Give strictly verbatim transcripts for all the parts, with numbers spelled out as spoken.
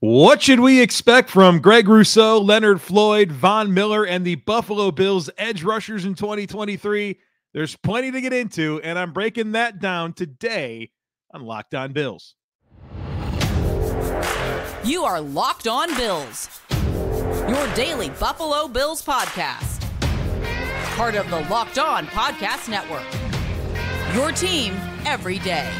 What should we expect from Greg Rousseau, Leonard Floyd, Von Miller, and the Buffalo Bills edge rushers in twenty twenty-three? There's plenty to get into, and I'm breaking that down today on Locked On Bills. You are Locked On Bills, your daily Buffalo Bills podcast, part of the Locked On Podcast Network, your team every day.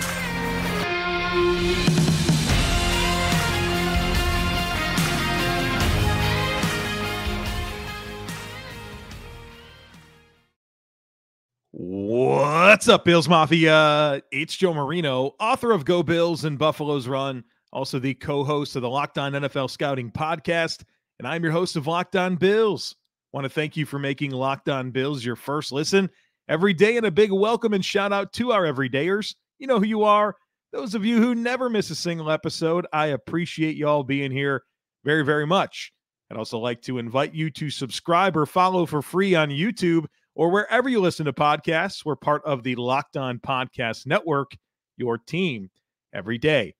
What's up, Bills Mafia? It's Joe Marino, author of Go Bills and Buffalo's Run, also the co-host of the Locked On N F L Scouting Podcast, and I'm your host of Locked On Bills. I want to thank you for making Locked On Bills your first listen every day, and a big welcome and shout out to our everydayers. You know who you are. Those of you who never miss a single episode, I appreciate y'all being here very, very much. I'd also like to invite you to subscribe or follow for free on YouTube, or wherever you listen to podcasts. We're part of the Locked On Podcast Network, your team every day.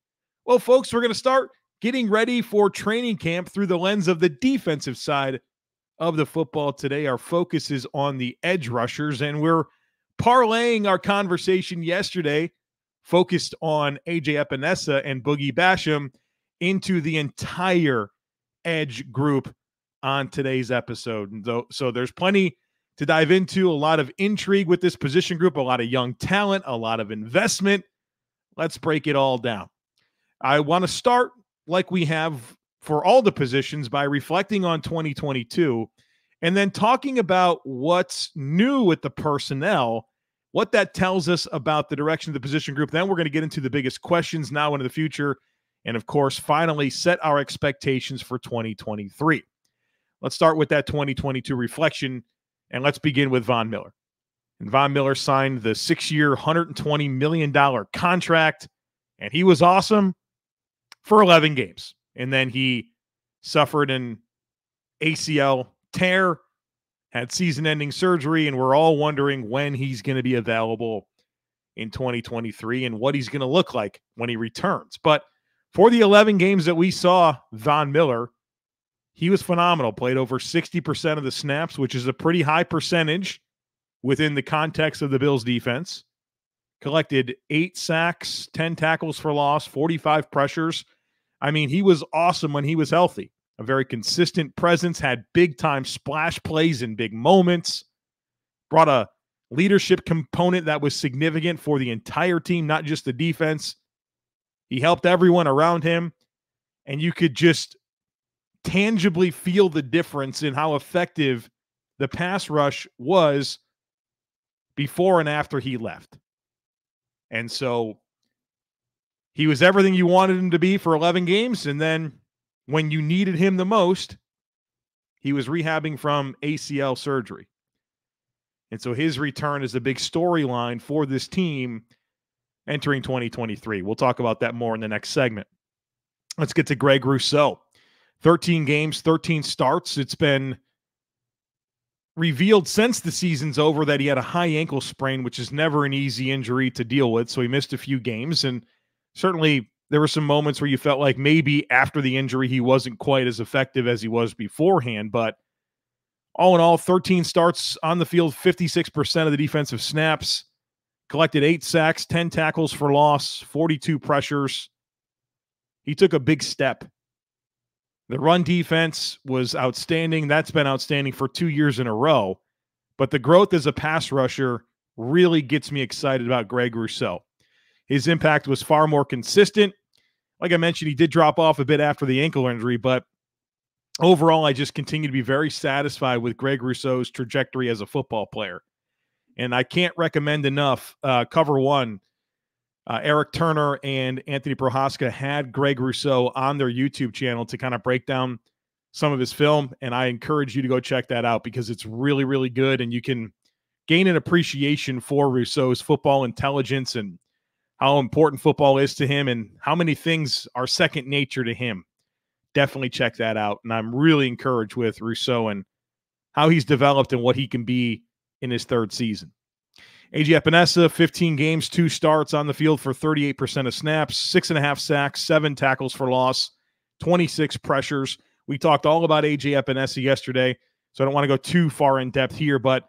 Well, folks, we're going to start getting ready for training camp through the lens of the defensive side of the football today. Our focus is on the edge rushers, and we're parlaying our conversation yesterday, focused on A J Epenesa and Boogie Basham, into the entire edge group on today's episode. So there's plenty to dive into, a lot of intrigue with this position group, a lot of young talent, a lot of investment. Let's break it all down. I want to start, like we have for all the positions, by reflecting on twenty twenty-two and then talking about what's new with the personnel, what that tells us about the direction of the position group. Then we're going to get into the biggest questions now into the future and, of course, finally set our expectations for twenty twenty-three. Let's start with that twenty twenty-two reflection. And let's begin with Von Miller. And Von Miller signed the six-year, one hundred twenty million dollars contract, and he was awesome for eleven games. And then he suffered an A C L tear, had season-ending surgery, and we're all wondering when he's going to be available in twenty twenty-three and what he's going to look like when he returns. But for the eleven games that we saw Von Miller, he was phenomenal, played over sixty percent of the snaps, which is a pretty high percentage within the context of the Bills' defense. Collected eight sacks, ten tackles for loss, forty-five pressures. I mean, he was awesome when he was healthy. A very consistent presence, had big-time splash plays in big moments, brought a leadership component that was significant for the entire team, not just the defense. He helped everyone around him, and you could just tangibly feel the difference in how effective the pass rush was before and after he left. And so he was everything you wanted him to be for eleven games. And then when you needed him the most, he was rehabbing from A C L surgery. And so his return is a big storyline for this team entering twenty twenty-three. We'll talk about that more in the next segment. Let's get to Greg Rousseau. thirteen games, thirteen starts. It's been revealed since the season's over that he had a high ankle sprain, which is never an easy injury to deal with. So he missed a few games. And certainly there were some moments where you felt like maybe after the injury, he wasn't quite as effective as he was beforehand. But all in all, thirteen starts on the field, fifty-six percent of the defensive snaps, collected eight sacks, ten tackles for loss, forty-two pressures. He took a big step. The run defense was outstanding. That's been outstanding for two years in a row. But the growth as a pass rusher really gets me excited about Greg Rousseau. His impact was far more consistent. Like I mentioned, he did drop off a bit after the ankle injury, but overall, I just continue to be very satisfied with Greg Rousseau's trajectory as a football player. And I can't recommend enough uh, Cover One. Uh, Eric Turner and Anthony Prohaska had Greg Rousseau on their YouTube channel to kind of break down some of his film, and I encourage you to go check that out because it's really, really good, and you can gain an appreciation for Rousseau's football intelligence and how important football is to him and how many things are second nature to him. Definitely check that out, and I'm really encouraged with Rousseau and how he's developed and what he can be in his third season. A J Epenesa, fifteen games, two starts on the field for thirty-eight percent of snaps, six and a half sacks, seven tackles for loss, twenty-six pressures. We talked all about A J Epenesa yesterday, so I don't want to go too far in depth here, but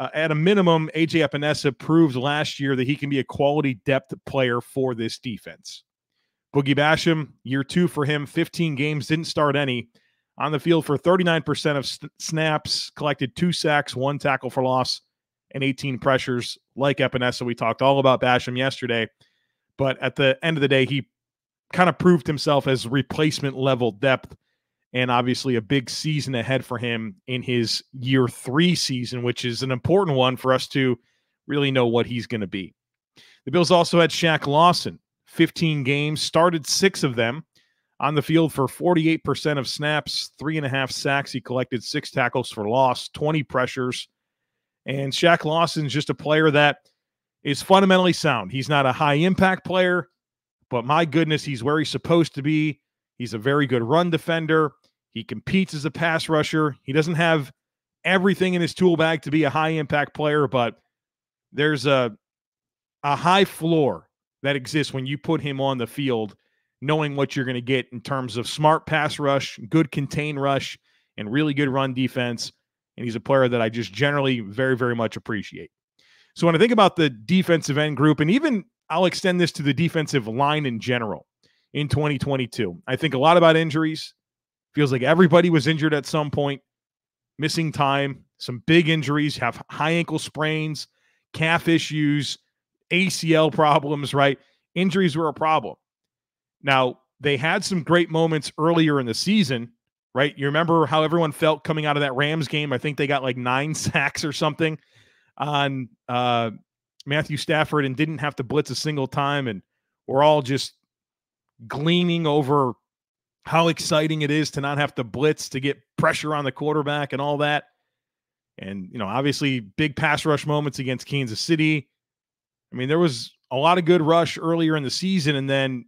uh, at a minimum, A J Epenesa proved last year that he can be a quality depth player for this defense. Boogie Basham, year two for him, fifteen games, didn't start any. On the field for thirty-nine percent of st- snaps, collected two sacks, one tackle for loss, and eighteen pressures. Like Epenesa, we talked all about Basham yesterday, but at the end of the day, he kind of proved himself as replacement level depth, and obviously a big season ahead for him in his year three season, which is an important one for us to really know what he's going to be. The Bills also had Shaq Lawson, fifteen games, started six of them. On the field for forty-eight percent of snaps, three and a half sacks. He collected six tackles for loss, twenty pressures. And Shaq Lawson's just a player that is fundamentally sound. He's not a high-impact player, but my goodness, he's where he's supposed to be. He's a very good run defender. He competes as a pass rusher. He doesn't have everything in his tool bag to be a high-impact player, but there's a, a high floor that exists when you put him on the field, knowing what you're going to get in terms of smart pass rush, good contain rush, and really good run defense. And he's a player that I just generally very, very much appreciate. So when I think about the defensive end group, and even I'll extend this to the defensive line in general in twenty twenty-two, I think a lot about injuries. Feels like everybody was injured at some point, missing time, some big injuries, have high ankle sprains, calf issues, A C L problems, right? Injuries were a problem. Now, they had some great moments earlier in the season, right? You remember how everyone felt coming out of that Rams game. I think they got like nine sacks or something on uh, Matthew Stafford and didn't have to blitz a single time. And we're all just gleaning over how exciting it is to not have to blitz, to get pressure on the quarterback and all that. And, you know, obviously big pass rush moments against Kansas City. I mean, there was a lot of good rush earlier in the season, and then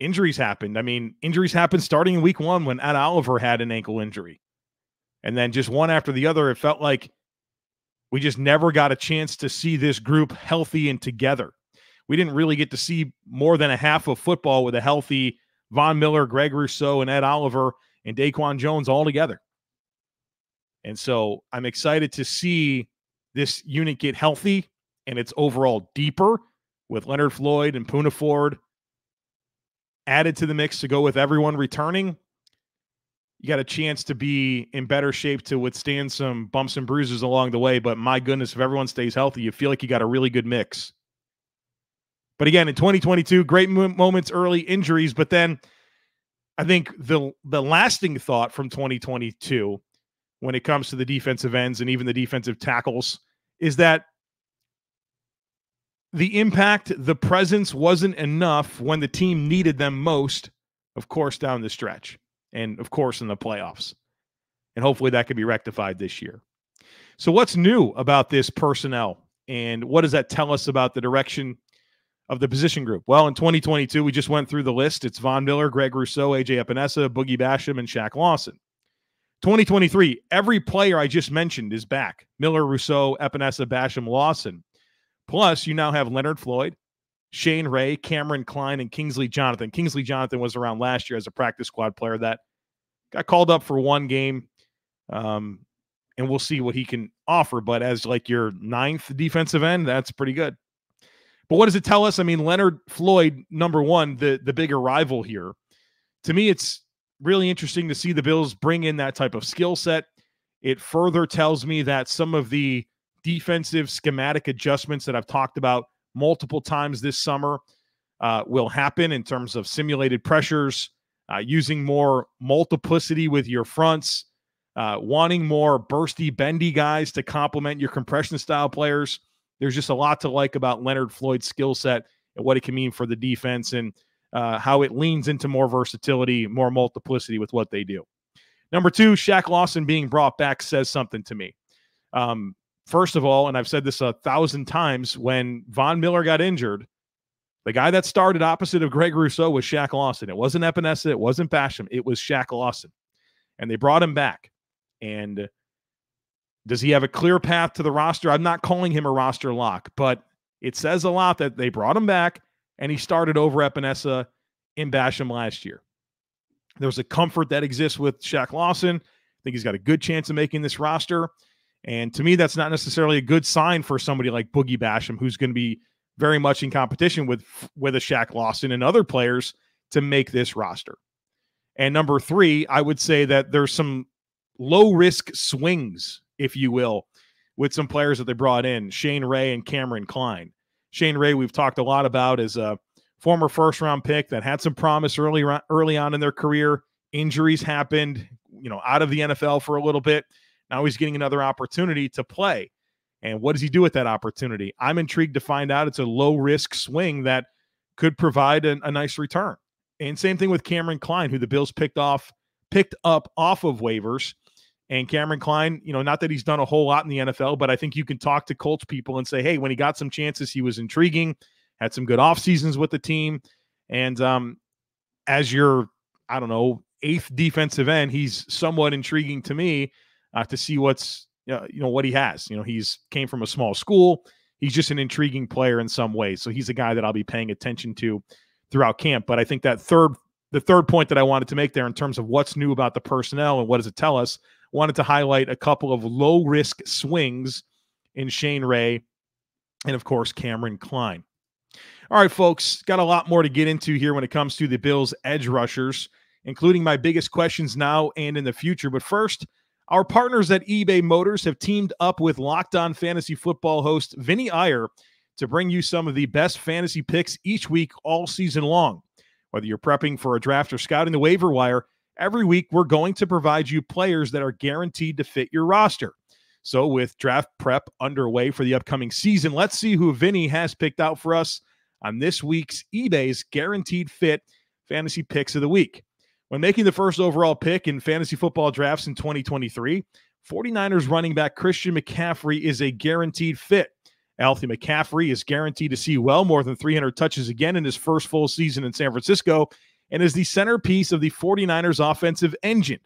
injuries happened. I mean, injuries happened starting in week one when Ed Oliver had an ankle injury. And then just one after the other, it felt like we just never got a chance to see this group healthy and together. We didn't really get to see more than a half of football with a healthy Von Miller, Greg Rousseau, and Ed Oliver and DaQuan Jones all together. And so I'm excited to see this unit get healthy, and it's overall deeper with Leonard Floyd and Puna Ford added to the mix to go with everyone returning. You got a chance to be in better shape to withstand some bumps and bruises along the way, but my goodness, if everyone stays healthy, you feel like you got a really good mix. But again, in twenty twenty-two, great moments early, injuries, but then I think the the lasting thought from twenty twenty-two when it comes to the defensive ends and even the defensive tackles is that the impact, the presence wasn't enough when the team needed them most, of course, down the stretch and, of course, in the playoffs. And hopefully that can be rectified this year. So what's new about this personnel, and what does that tell us about the direction of the position group? Well, in twenty twenty-two, we just went through the list. It's Von Miller, Greg Rousseau, A J Epenesa, Boogie Basham, and Shaq Lawson. twenty twenty-three, every player I just mentioned is back. Miller, Rousseau, Epenesa, Basham, Lawson. Plus, you now have Leonard Floyd, Shane Ray, Kameron Cline, and Kingsley Jonathan. Kingsley Jonathan was around last year as a practice squad player that got called up for one game, um, and we'll see what he can offer. But as like your ninth defensive end, that's pretty good. But what does it tell us? I mean, Leonard Floyd, number one, the, the big arrival here. To me, it's really interesting to see the Bills bring in that type of skill set. It further tells me that some of the defensive schematic adjustments that I've talked about multiple times this summer uh, will happen in terms of simulated pressures, uh, using more multiplicity with your fronts, uh, wanting more bursty, bendy guys to complement your compression style players. There's just a lot to like about Leonard Floyd's skill set and what it can mean for the defense, and uh, how it leans into more versatility, more multiplicity with what they do. Number two, Shaq Lawson being brought back says something to me. Um, First of all, and I've said this a thousand times, when Von Miller got injured, the guy that started opposite of Greg Rousseau was Shaq Lawson. It wasn't Epenesa. It wasn't Basham. It was Shaq Lawson. And they brought him back. And does he have a clear path to the roster? I'm not calling him a roster lock, but it says a lot that they brought him back and he started over Epenesa in Basham last year. There's a comfort that exists with Shaq Lawson. I think he's got a good chance of making this roster. And to me, that's not necessarily a good sign for somebody like Boogie Basham, who's going to be very much in competition with, with a Shaq Lawson and other players to make this roster. And number three, I would say that there's some low-risk swings, if you will, with some players that they brought in, Shane Ray and Kameron Cline. Shane Ray, we've talked a lot about, is a former first-round pick that had some promise early, early on in their career. Injuries happened, you know, out of the N F L for a little bit. Now he's getting another opportunity to play. And what does he do with that opportunity? I'm intrigued to find out. It's a low-risk swing that could provide a, a nice return. And same thing with Kameron Cline, who the Bills picked off, picked up off of waivers. And Kameron Cline, you know, not that he's done a whole lot in the N F L, but I think you can talk to Colts people and say, hey, when he got some chances, he was intriguing, had some good off seasons with the team. And um, as your, I don't know, eighth defensive end, he's somewhat intriguing to me uh, to see what's, uh, you know, what he has. You know, he's came from a small school. He's just an intriguing player in some ways. So he's a guy that I'll be paying attention to throughout camp. But I think that third, the third point that I wanted to make there in terms of what's new about the personnel and what does it tell us, wanted to highlight a couple of low-risk swings in Shane Ray and, of course, Kameron Cline. All right, folks, got a lot more to get into here when it comes to the Bills' edge rushers, including my biggest questions now and in the future. But first, our partners at eBay Motors have teamed up with Locked On Fantasy Football host Vinny Iyer to bring you some of the best fantasy picks each week all season long. Whether you're prepping for a draft or scouting the waiver wire, every week we're going to provide you players that are guaranteed to fit your roster. So with draft prep underway for the upcoming season, let's see who Vinny has picked out for us on this week's eBay's Guaranteed Fit Fantasy Picks of the Week. When making the first overall pick in fantasy football drafts in twenty twenty-three, forty-niners running back Christian McCaffrey is a guaranteed fit. Healthy McCaffrey is guaranteed to see well more than three hundred touches again in his first full season in San Francisco and is the centerpiece of the forty-niners offensive engine.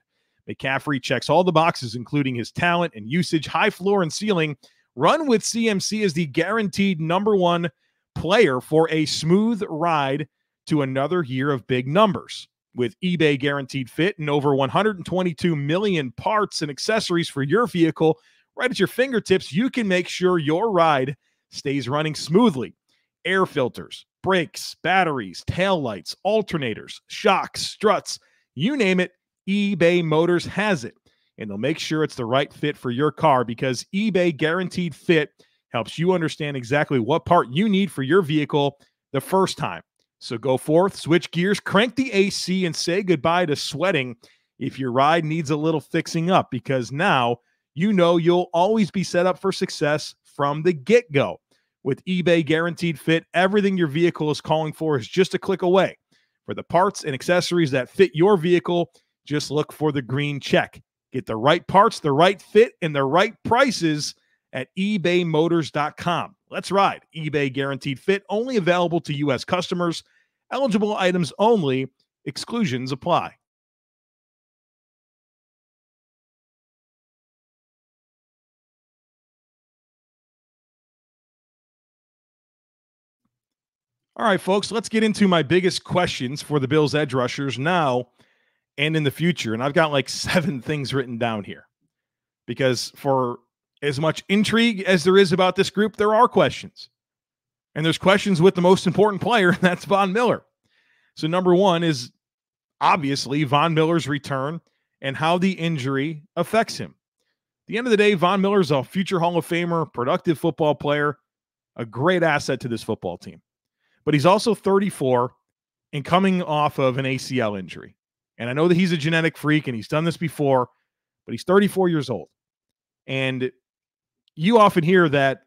McCaffrey checks all the boxes, including his talent and usage, high floor and ceiling. Run with C M C is the guaranteed number one player for a smooth ride to another year of big numbers. With eBay Guaranteed Fit and over one hundred twenty-two million parts and accessories for your vehicle right at your fingertips, you can make sure your ride stays running smoothly. Air filters, brakes, batteries, taillights, alternators, shocks, struts, you name it, eBay Motors has it. And they'll make sure it's the right fit for your car because eBay Guaranteed Fit helps you understand exactly what part you need for your vehicle the first time. So go forth, switch gears, crank the A C, and say goodbye to sweating if your ride needs a little fixing up because now you know you'll always be set up for success from the get-go. With eBay Guaranteed Fit, everything your vehicle is calling for is just a click away. For the parts and accessories that fit your vehicle, just look for the green check. Get the right parts, the right fit, and the right prices at ebay motors dot com. Let's ride. eBay Guaranteed Fit, only available to U S customers. Eligible items only. Exclusions apply. All right, folks, let's get into my biggest questions for the Bills edge rushers now and in the future. And I've got like seven things written down here because for as much intrigue as there is about this group, there are questions. And there's questions with the most important player, and that's Von Miller. So number one is obviously Von Miller's return and how the injury affects him. At the end of the day, Von Miller's a future Hall of Famer, productive football player, a great asset to this football team. But he's also thirty-four and coming off of an A C L injury. And I know that he's a genetic freak and he's done this before, but he's thirty-four years old. And you often hear that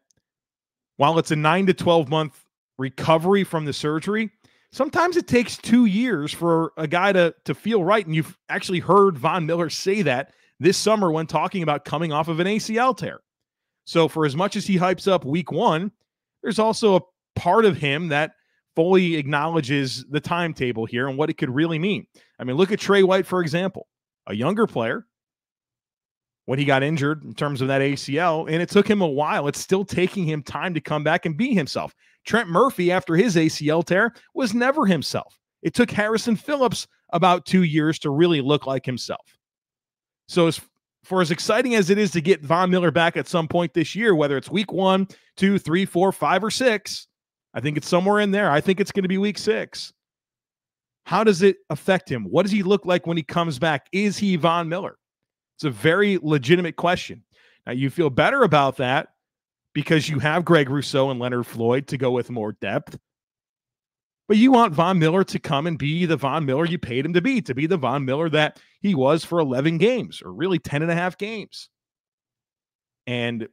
while it's a nine to twelve month recovery from the surgery, sometimes it takes two years for a guy to, to feel right. And you've actually heard Von Miller say that this summer when talking about coming off of an A C L tear. So for as much as he hypes up week one, there's also a part of him that fully acknowledges the timetable here and what it could really mean. I mean, look at Trey White, for example, a younger player when he got injured in terms of that A C L, and it took him a while. It's still taking him time to come back and be himself. Trent Murphy, after his A C L tear, was never himself. It took Harrison Phillips about two years to really look like himself. So as for as exciting as it is to get Von Miller back at some point this year, whether it's week one, two, three, four, five, or six, I think it's somewhere in there. I think it's going to be week six. How does it affect him? What does he look like when he comes back? Is he Von Miller? It's a very legitimate question. Now, you feel better about that because you have Greg Rousseau and Leonard Floyd to go with more depth. But you want Von Miller to come and be the Von Miller you paid him to be, to be the Von Miller that he was for eleven games, or really ten and a half games. And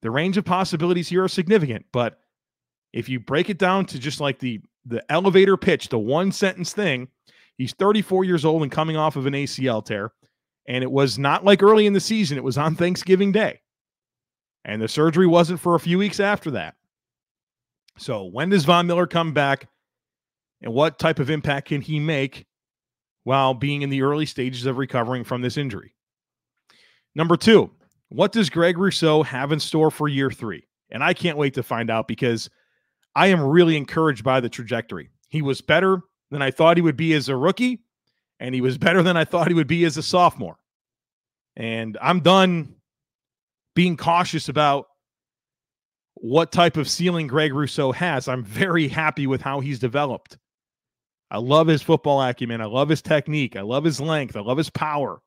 the range of possibilities here are significant. But if you break it down to just like the, the elevator pitch, the one sentence thing, he's thirty-four years old and coming off of an A C L tear. And it was not like early in the season. It was on Thanksgiving Day. And the surgery wasn't for a few weeks after that. So when does Von Miller come back? And what type of impact can he make while being in the early stages of recovering from this injury? Number two, what does Greg Rousseau have in store for year three? And I can't wait to find out because I am really encouraged by the trajectory. He was better than I thought he would be as a rookie, and he was better than I thought he would be as a sophomore. And I'm done being cautious about what type of ceiling Greg Rousseau has. I'm very happy with how he's developed. I love his football acumen. I love his technique. I love his length. I love his power.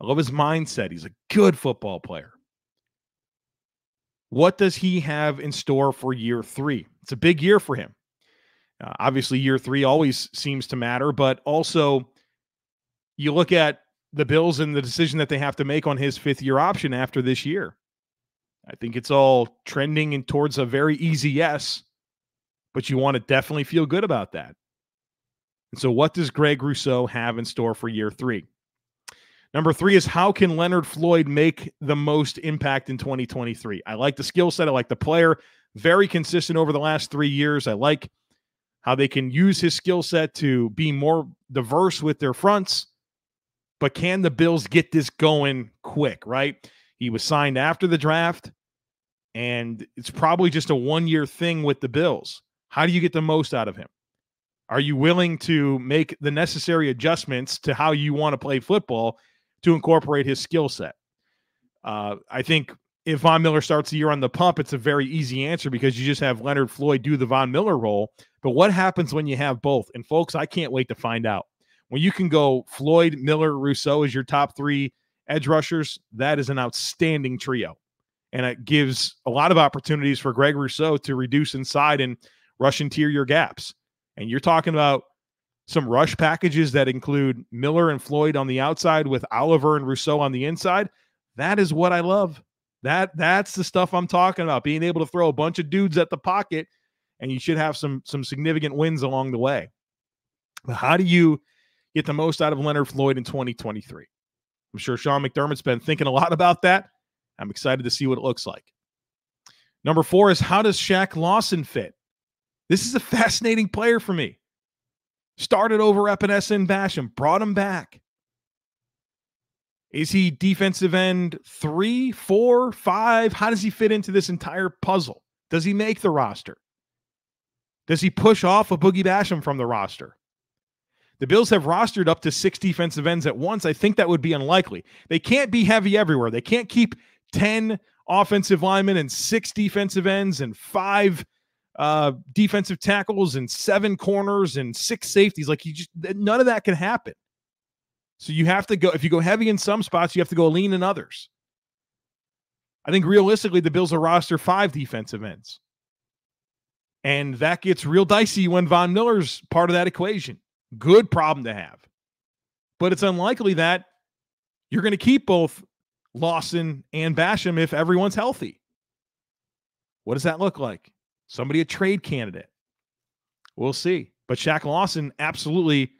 I love his mindset. He's a good football player. What does he have in store for year three? It's a big year for him. Uh, obviously, year three always seems to matter, but also you look at the Bills and the decision that they have to make on his fifth-year option after this year. I think it's all trending in towards a very easy yes, but you want to definitely feel good about that. And so what does Greg Rousseau have in store for year three? Number three is how can Leonard Floyd make the most impact in twenty twenty-three? I like the skill set. I like the player. Very consistent over the last three years. I like how they can use his skill set to be more diverse with their fronts. But can the Bills get this going quick, right? He was signed after the draft, and it's probably just a one-year thing with the Bills. How do you get the most out of him? Are you willing to make the necessary adjustments to how you want to play football to incorporate his skill set? Uh, I think if Von Miller starts the year on the pump, it's a very easy answer because you just have Leonard Floyd do the Von Miller role. But what happens when you have both? And, folks, I can't wait to find out. When you can go Floyd, Miller, Rousseau as your top three edge rushers, that is an outstanding trio. And it gives a lot of opportunities for Greg Rousseau to reduce inside and rush interior gaps. And you're talking about some rush packages that include Miller and Floyd on the outside with Oliver and Rousseau on the inside. That is what I love. That that's the stuff I'm talking about, being able to throw a bunch of dudes at the pocket, and you should have some, some significant wins along the way. But how do you get the most out of Leonard Floyd in twenty twenty-three? I'm sure Sean McDermott's been thinking a lot about that. I'm excited to see what it looks like. Number four is how does Shaq Lawson fit? This is a fascinating player for me. Started over Epenesa and Basham, brought him back. Is he defensive end three, four, five? How does he fit into this entire puzzle? Does he make the roster? Does he push off a Boogie Basham from the roster? The Bills have rostered up to six defensive ends at once. I think that would be unlikely. They can't be heavy everywhere. They can't keep ten offensive linemen and six defensive ends and five uh, defensive tackles and seven corners and six safeties. Like you just, none of that can happen. So you have to go, if you go heavy in some spots, you have to go lean in others. I think realistically, the Bills will roster five defensive ends. And that gets real dicey when Von Miller's part of that equation. Good problem to have. But it's unlikely that you're going to keep both Lawson and Basham if everyone's healthy. What does that look like? Somebody a trade candidate. We'll see. But Shaq Lawson absolutely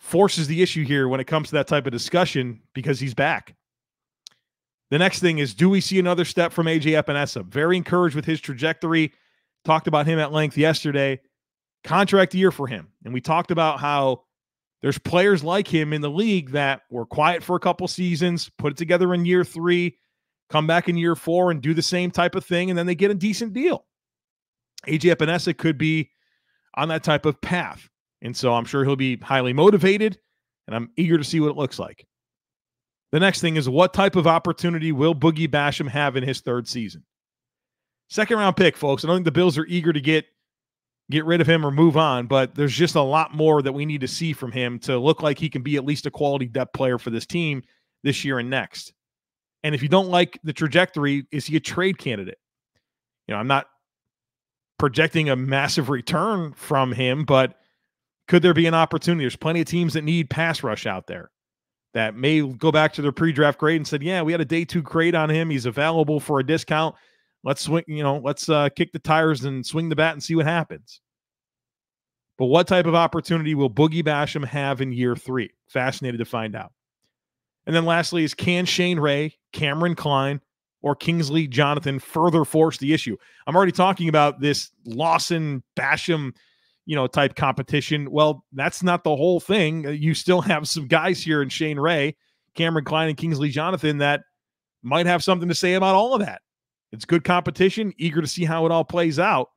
forces the issue here when it comes to that type of discussion because he's back. The next thing is, do we see another step from A J Epenesa? Very encouraged with his trajectory. Talked about him at length yesterday. Contract year for him. And we talked about how there's players like him in the league that were quiet for a couple seasons, put it together in year three, come back in year four and do the same type of thing, and then they get a decent deal. A J Epenesa could be on that type of path. And so I'm sure he'll be highly motivated, and I'm eager to see what it looks like. The next thing is, what type of opportunity will Boogie Basham have in his third season? Second round pick, folks. I don't think the Bills are eager to get, get rid of him or move on, but there's just a lot more that we need to see from him to look like he can be at least a quality depth player for this team this year and next. And if you don't like the trajectory, is he a trade candidate? You know, I'm not projecting a massive return from him, but could there be an opportunity? There's plenty of teams that need pass rush out there that may go back to their pre-draft grade and said, yeah, we had a day two grade on him. He's available for a discount. Let's swing, you know, let's uh, kick the tires and swing the bat and see what happens. But what type of opportunity will Boogie Basham have in year three? Fascinated to find out. And then lastly is, can Shane Ray, Kameron Cline, or Kingsley Jonathan further force the issue? I'm already talking about this Lawson, Basham, you know, type competition. Well, that's not the whole thing. You still have some guys here in Shane Ray, Kameron Cline, and Kingsley Jonathan that might have something to say about all of that. It's good competition, eager to see how it all plays out.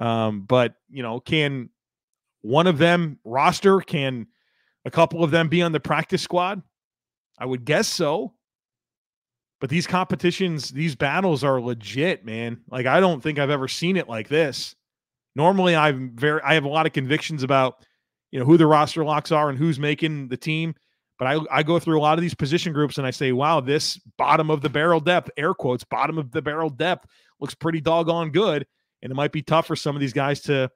Um, but, you know, can one of them roster? Can a couple of them be on the practice squad? I would guess so. But these competitions, these battles are legit, man. Like, I don't think I've ever seen it like this. Normally, I'm very, I have a lot of convictions about, you know, who the roster locks are and who's making the team. But I, I go through a lot of these position groups and I say, wow, this bottom of the barrel depth, air quotes, bottom of the barrel depth looks pretty doggone good. And it might be tough for some of these guys to,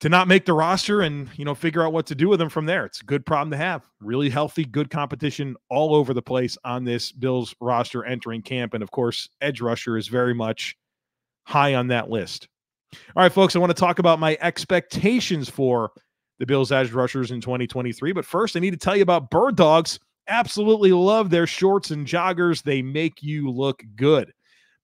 to not make the roster and, you know, figure out what to do with them from there. It's a good problem to have. Really healthy, good competition all over the place on this Bills roster entering camp. And of course, edge rusher is very much high on that list. All right, folks, I want to talk about my expectations for the Bills edge rushers in twenty twenty-three. But first, I need to tell you about Bird Dogs. Absolutely love their shorts and joggers. They make you look good.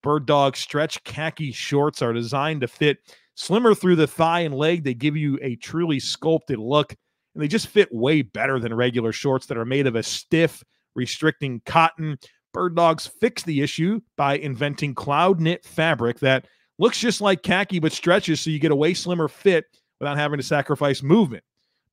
Bird Dogs stretch khaki shorts are designed to fit slimmer through the thigh and leg. They give you a truly sculpted look, and they just fit way better than regular shorts that are made of a stiff, restricting cotton. Bird Dogs fix the issue by inventing cloud knit fabric that looks just like khaki but stretches, so you get a way slimmer fit without having to sacrifice movement.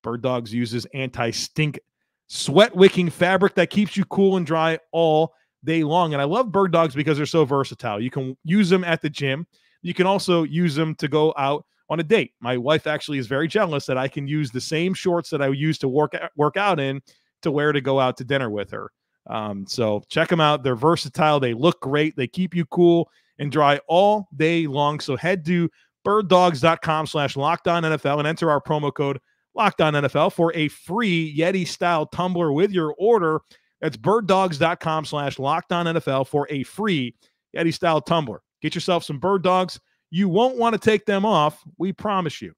Bird Dogs uses anti-stink, sweat-wicking fabric that keeps you cool and dry all day long. And I love Bird Dogs because they're so versatile. You can use them at the gym. You can also use them to go out on a date. My wife actually is very jealous that I can use the same shorts that I use to work, work out in to wear to go out to dinner with her. Um, so check them out. They're versatile. They look great. They keep you cool and dry all day long. So head to birddogs.com slash LockedOnNFL and enter our promo code LockedOnNFL for a free Yeti-style tumbler with your order. That's birddogs.com slash LockedOnNFL for a free Yeti-style tumbler. Get yourself some Bird Dogs. You won't want to take them off. We promise you.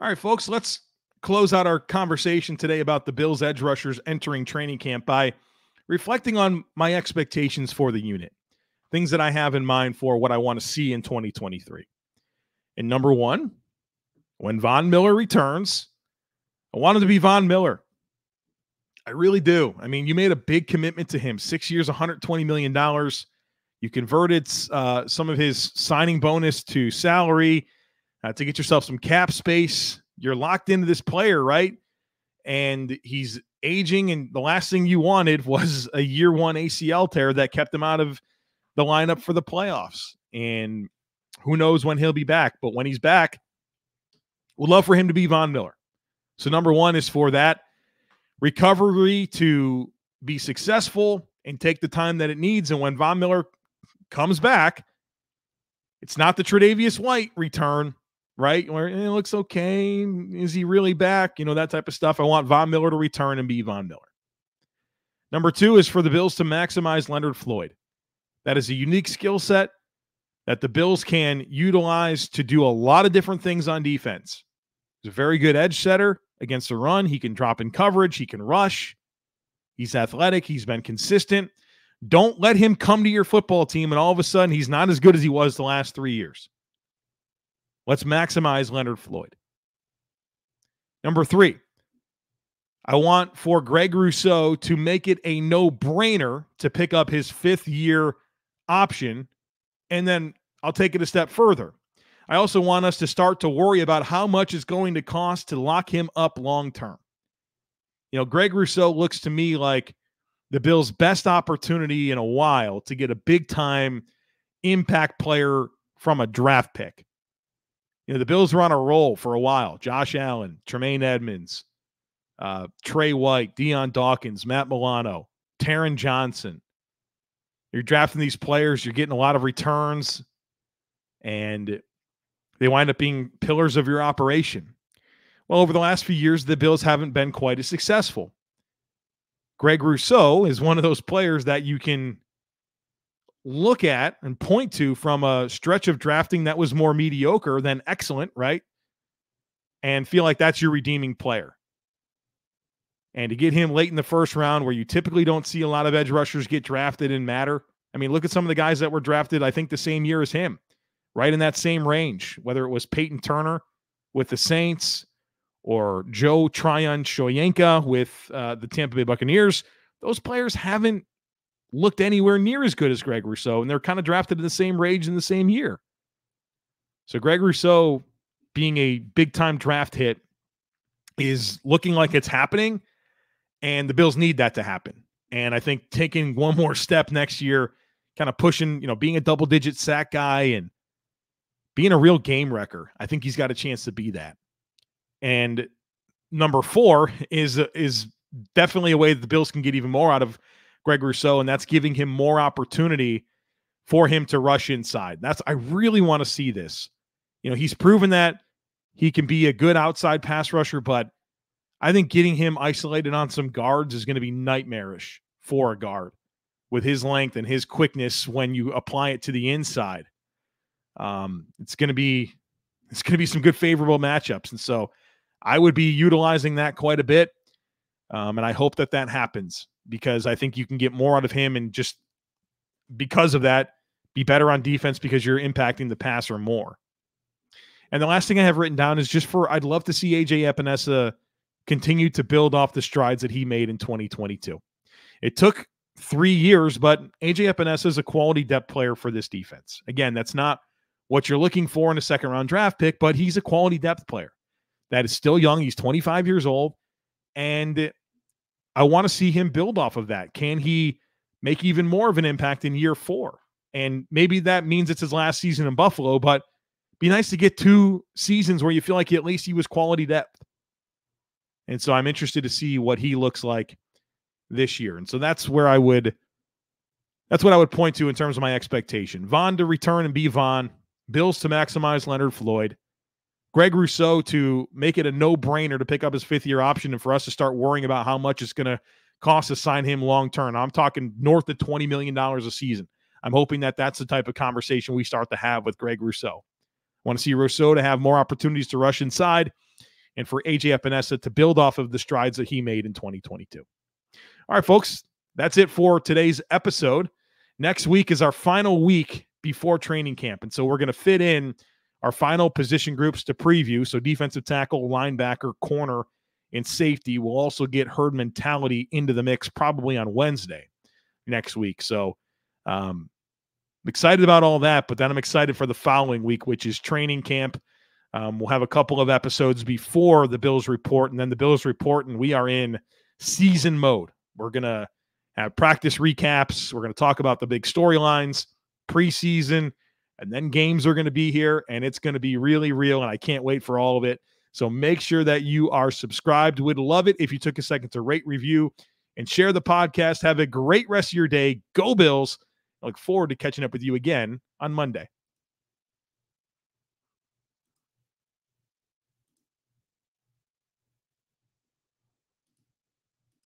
All right, folks, let's close out our conversation today about the Bills edge rushers entering training camp by reflecting on my expectations for the unit, things that I have in mind for what I want to see in twenty twenty-three. And number one, when Von Miller returns, I want him to be Von Miller. I really do. I mean, you made a big commitment to him, six years, one hundred twenty million dollars. You converted uh, some of his signing bonus to salary uh, to get yourself some cap space. You're locked into this player, right? And he's aging, and the last thing you wanted was a year one A C L tear that kept him out of the lineup for the playoffs. And who knows when he'll be back, but when he's back, we'd love for him to be Von Miller. So number one is for that recovery to be successful and take the time that it needs. And when Von Miller comes back, it's not the Tre'Davious White return, right? Where it looks okay. Is he really back? You know, that type of stuff. I want Von Miller to return and be Von Miller. Number two is for the Bills to maximize Leonard Floyd. That is a unique skill set that the Bills can utilize to do a lot of different things on defense. He's a very good edge setter against the run. He can drop in coverage. He can rush. He's athletic. He's been consistent. Don't let him come to your football team and all of a sudden he's not as good as he was the last three years. Let's maximize Leonard Floyd. Number three, I want for Greg Rousseau to make it a no-brainer to pick up his fifth-year option, and then I'll take it a step further. I also want us to start to worry about how much it's going to cost to lock him up long-term. You know, Greg Rousseau looks to me like the Bills' best opportunity in a while to get a big-time impact player from a draft pick. You know, the Bills were on a roll for a while. Josh Allen, Tremaine Edmonds, uh, Trey White, Deion Dawkins, Matt Milano, Taron Johnson. You're drafting these players. You're getting a lot of returns, and they wind up being pillars of your operation. Well, over the last few years, the Bills haven't been quite as successful. Greg Rousseau is one of those players that you can look at and point to from a stretch of drafting that was more mediocre than excellent, right? And feel like that's your redeeming player. And to get him late in the first round where you typically don't see a lot of edge rushers get drafted and matter. I mean, look at some of the guys that were drafted, I think, the same year as him, right in that same range, whether it was Peyton Turner with the Saints or Joe Tryon Shoyenka with uh, the Tampa Bay Buccaneers. Those players haven't looked anywhere near as good as Greg Rousseau, and they're kind of drafted in the same range in the same year. So Greg Rousseau being a big-time draft hit is looking like it's happening, and the Bills need that to happen. And I think taking one more step next year, kind of pushing, you know, being a double-digit sack guy and being a real game wrecker, I think he's got a chance to be that. And number four is, is definitely a way that the Bills can get even more out of Greg Rousseau, and that's giving him more opportunity for him to rush inside. That's, I really want to see this. You know, he's proven that he can be a good outside pass rusher, but I think getting him isolated on some guards is going to be nightmarish for a guard with his length and his quickness. When you apply it to the inside, um, it's going to be, it's going to be some good favorable matchups. And so I would be utilizing that quite a bit. Um, and I hope that that happens, because I think you can get more out of him, and just because of that, be better on defense because you're impacting the passer more. And the last thing I have written down is just for, I'd love to see A J Epenesa continue to build off the strides that he made in twenty twenty-two. It took three years, but A J Epenesa is a quality depth player for this defense. Again, that's not what you're looking for in a second round draft pick, but he's a quality depth player that is still young. He's twenty-five years old, and I want to see him build off of that. Can he make even more of an impact in year four? And maybe that means it's his last season in Buffalo, but it'd be nice to get two seasons where you feel like he, at least he was quality depth. And so I'm interested to see what he looks like this year. And so that's where I would, that's what I would point to in terms of my expectation. Von to return and be Von. Bills to maximize Leonard Floyd. Greg Rousseau to make it a no-brainer to pick up his fifth-year option, and for us to start worrying about how much it's going to cost to sign him long-term. I'm talking north of twenty million dollars a season. I'm hoping that that's the type of conversation we start to have with Greg Rousseau. I want to see Rousseau to have more opportunities to rush inside, and for A J Epenesa to build off of the strides that he made in twenty twenty-two. All right, folks, that's it for today's episode. Next week is our final week before training camp, and so we're going to fit in our final position groups to preview. So defensive tackle, linebacker, corner, and safety will also get herd mentality into the mix probably on Wednesday next week. So um, I'm excited about all that, but then I'm excited for the following week, which is training camp. Um, we'll have a couple of episodes before the Bills report, and then the Bills report, and we are in season mode. We're going to have practice recaps. We're going to talk about the big storylines, preseason, and then games are going to be here, and it's going to be really real, and I can't wait for all of it. So make sure that you are subscribed. Would love it if you took a second to rate, review, and share the podcast. Have a great rest of your day. Go Bills. I look forward to catching up with you again on Monday.